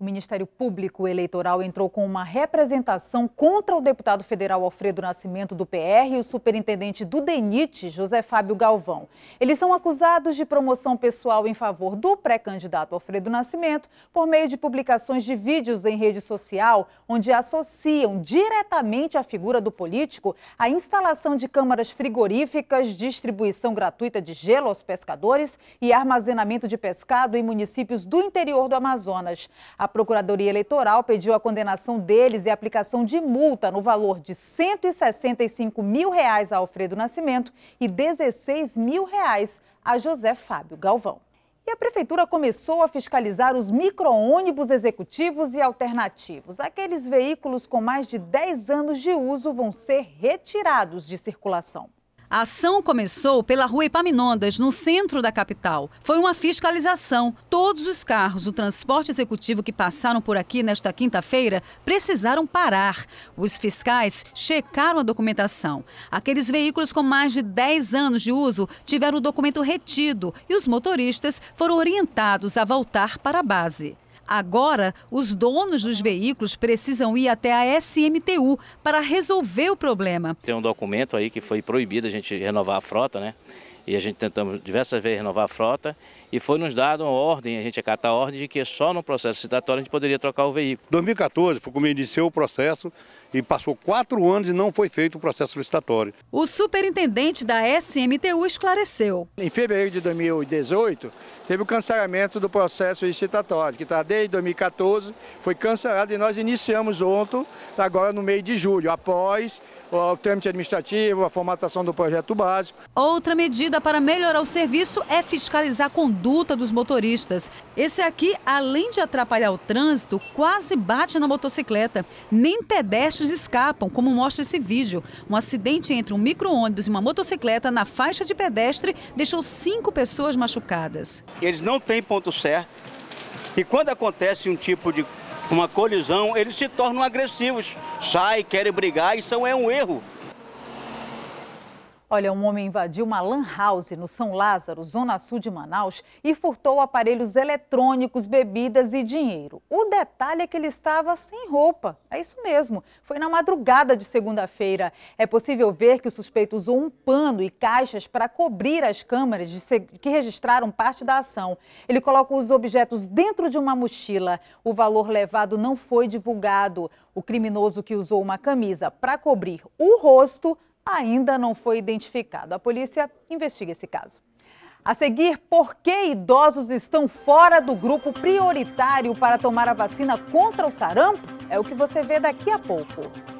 O Ministério Público Eleitoral entrou com uma representação contra o deputado federal Alfredo Nascimento, do PR, e o superintendente do DENIT, José Fábio Galvão. Eles são acusados de promoção pessoal em favor do pré-candidato Alfredo Nascimento por meio de publicações de vídeos em rede social, onde associam diretamente a figura do político à instalação de câmaras frigoríficas, distribuição gratuita de gelo aos pescadores e armazenamento de pescado em municípios do interior do Amazonas. A Procuradoria Eleitoral pediu a condenação deles e a aplicação de multa no valor de R$ 165 mil reais a Alfredo Nascimento e R$ 16 mil reais a José Fábio Galvão. E a Prefeitura começou a fiscalizar os micro-ônibus executivos e alternativos. Aqueles veículos com mais de 10 anos de uso vão ser retirados de circulação. A ação começou pela rua Epaminondas, no centro da capital. Foi uma fiscalização. Todos os carros do transporte executivo que passaram por aqui nesta quinta-feira precisaram parar. Os fiscais checaram a documentação. Aqueles veículos com mais de 10 anos de uso tiveram o documento retido e os motoristas foram orientados a voltar para a base. Agora, os donos dos veículos precisam ir até a SMTU para resolver o problema. Tem um documento aí que foi proibido a gente renovar a frota, né? E a gente tentamos diversas vezes renovar a frota e foi nos dado uma ordem, a gente acata a ordem de que só no processo citatório a gente poderia trocar o veículo. Em 2014 foi como iniciou o processo e passou 4 anos e não foi feito o processo citatório. O superintendente da SMTU esclareceu. Em fevereiro de 2018 teve o cancelamento do processo citatório, que está desde 2014, foi cancelado e nós iniciamos ontem, agora no meio de julho, após o trâmite administrativo, a formatação do projeto básico. Outra medida para melhorar o serviço é fiscalizar a conduta dos motoristas. Esse aqui, além de atrapalhar o trânsito, quase bate na motocicleta. Nem pedestres escapam, como mostra esse vídeo. Um acidente entre um micro-ônibus e uma motocicleta na faixa de pedestre deixou 5 pessoas machucadas. Eles não têm ponto certo e quando acontece um tipo de uma colisão, eles se tornam agressivos. Saem, querem brigar, isso é um erro. Olha, um homem invadiu uma lan house no São Lázaro, zona sul de Manaus, e furtou aparelhos eletrônicos, bebidas e dinheiro. O detalhe é que ele estava sem roupa. É isso mesmo, foi na madrugada de segunda-feira. É possível ver que o suspeito usou um pano e caixas para cobrir as câmeras que registraram parte da ação. Ele colocou os objetos dentro de uma mochila. O valor levado não foi divulgado. O criminoso, que usou uma camisa para cobrir o rosto, ainda não foi identificado. A polícia investiga esse caso. A seguir, por que idosos estão fora do grupo prioritário para tomar a vacina contra o sarampo? É o que você vê daqui a pouco.